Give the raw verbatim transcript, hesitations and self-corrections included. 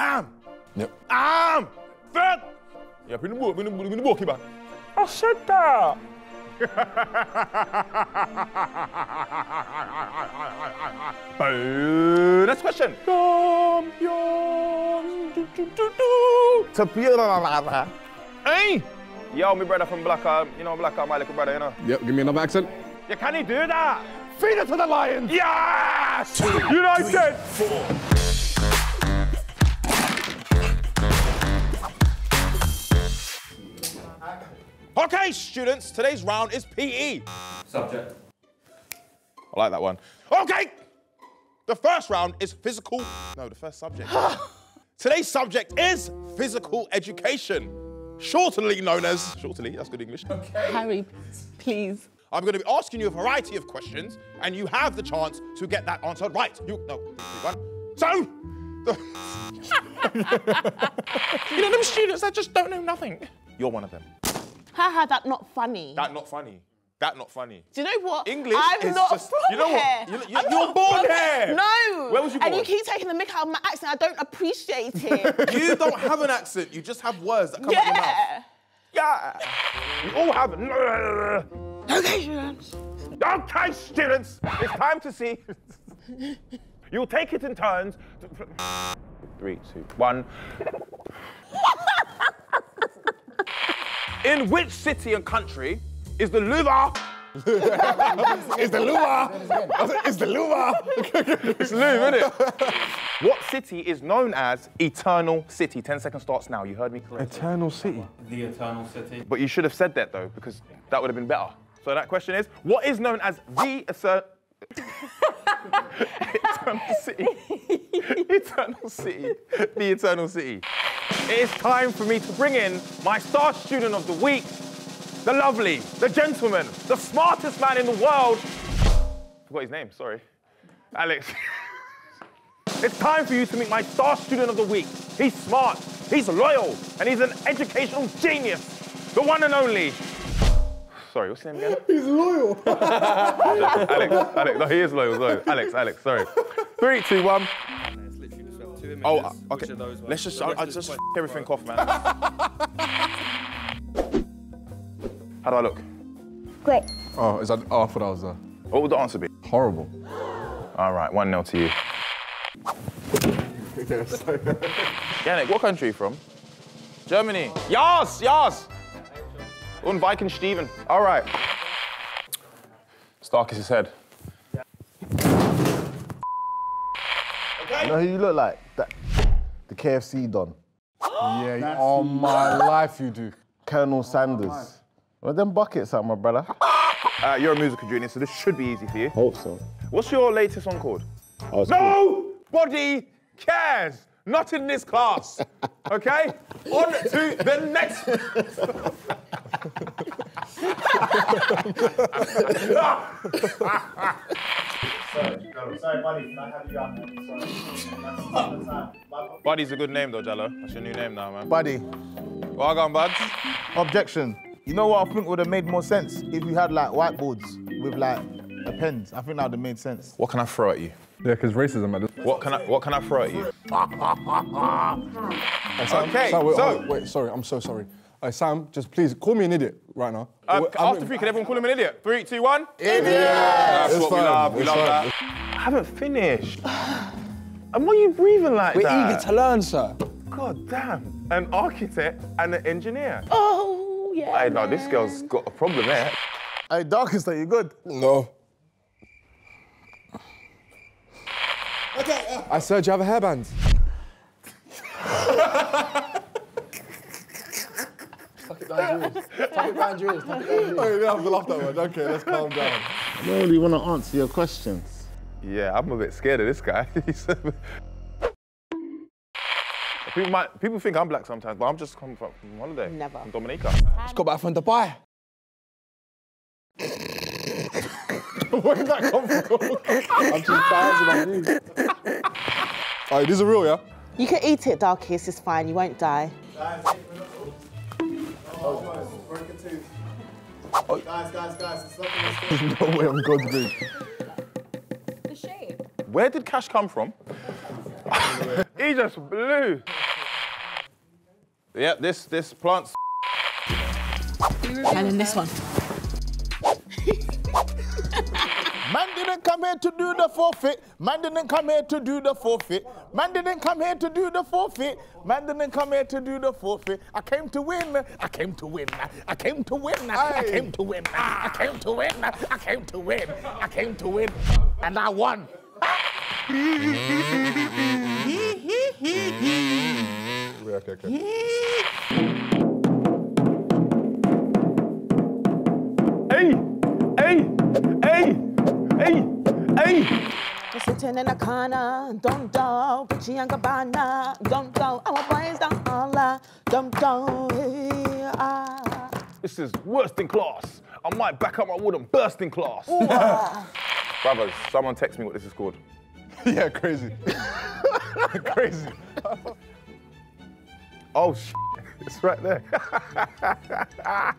Arm! Yep. Arm! Fat! Yeah, pin the book, pin the book, pin the book, keep on. Oh, shut up! Next question. Champion. Do, do, do, do. Champion. Hey! Yo, my brother from Black Arm. You know Black Arm, my little brother, you know? Yep, give me another accent. You can't do that! Feed it to the lions! Yes! Two, United! Three, four. Okay, students, today's round is P E. Subject. I like that one. Okay! The first round is physical... No, the first subject. Today's subject is physical education. Shortly known as... Shortly, that's good English. Okay. Harry, please. I'm going to be asking you a variety of questions, and you have the chance to get that answer right. You... No. So... The... You know them students that just don't know nothing? You're one of them. Haha, that not funny. That not funny. That not funny. Do you know what? English I'm is not just, you know what? You, you, I'm you're born here. No. Where was you born? And you keep taking the mick out of my accent. I don't appreciate it. You don't have an accent. You just have words that come yeah. out your mouth. Yeah. Yeah. We all have it. Okay, students. Okay, students. It's time to see. You'll take it in turns. Three, two, one. In which city and country is the Louvre? It's the Louvre. It's the Louvre. It's Louvre, isn't it? What city is known as Eternal City? Ten seconds starts now. You heard me correctly. Eternal City. The Eternal City. But you should have said that though, because that would have been better. So that question is: what is known as the Eternal City? Eternal City. The Eternal City. It is time for me to bring in my star student of the week, the lovely, the gentleman, the smartest man in the world. I forgot his name, sorry. Alex. It's time for you to meet my star student of the week. He's smart, he's loyal, and he's an educational genius. The one and only. Sorry, what's his name again? He's loyal. Alex, Alex, no, he is loyal, loyal. Alex, Alex, sorry. Three, two, one. Minutes, oh, okay. Those Let's just, I, I just f everything off, man. How do I look? Great. Oh, is that, oh, I thought I was there. What would the answer be? Horrible. All right, one nil to you. Yannick, what country are you from? Germany. Yes, yes. Und Viking Steven. All right. Stark is his head. You know who you look like? That, the K F C Don. Yeah, you, oh my life you do. Colonel Sanders. Oh, well, them buckets out, my brother. Uh, you're a musical junior, so this should be easy for you. Hope so. What's your latest song called? Oh, Nobody cool. cares. Not in this class. Okay? On to the next. Sorry, no, sorry, Buddy, can I have you out there? Sorry, that's time. Buddy's a good name though, Jallo. That's your new name now, man. Buddy. Well done, Buds. Objection. You know what I think would have made more sense? If you had like whiteboards with like a pens. I think that would have made sense. What can I throw at you? Yeah, because racism at this. What can I what can I throw at you? Hey, Sam, okay, Sam, wait, so... Oh, wait, sorry, I'm so sorry. Hey, Sam, just please call me an idiot right now. Uh, after three, can everyone call him an idiot? Three, two, one. Idiot! That's it's what fine. we love. We it's love fine. that. I haven't finished. And why are you breathing like We're that? We're eager to learn, sir. God damn. An architect and an engineer. Oh, yeah. Hey, no, this girl's got a problem there. Hey, Darkest, are you good? No. Okay. Uh... I said, do you have a hairband? Tuck it down yours. Tuck it down yours. Tuck it down yours. Oh, you have to laugh that one. Okay, let's calm down. I don't really want to answer your questions. Yeah, I'm a bit scared of this guy. people, might, people think I'm black sometimes, but I'm just coming from holiday. Never. From Dominica. Just got back from Dubai. Where did that come from? I'm just bouncing on you. All right, these are real, yeah? You can eat it, Darkest. It's fine. You won't die. Oh, guys, break a tooth. Oh. Guys, guys, guys, it's not going to There's no way I'm going to do it. The shape. Where did cash come from? He just blew. Yep, this, this plant's. And then this one. Man didn't come here to do the forfeit. Man didn't come here to do the forfeit. Man didn't come here to do the forfeit. Man didn't come here to do the forfeit. I came to win. I came to win. I came to win. I came to win. I came to win. I came to win. I came to win. And I won. Okay, okay. Sitting in a corner, don't go, Gucci and Gabbana, don't go, our boys don't holler, don't go, hey, ah. This is worst in class. I might back up my wood and burst in class. Brothers, someone text me what this is called. Yeah, crazy. Crazy. Oh, sh**, it's right there.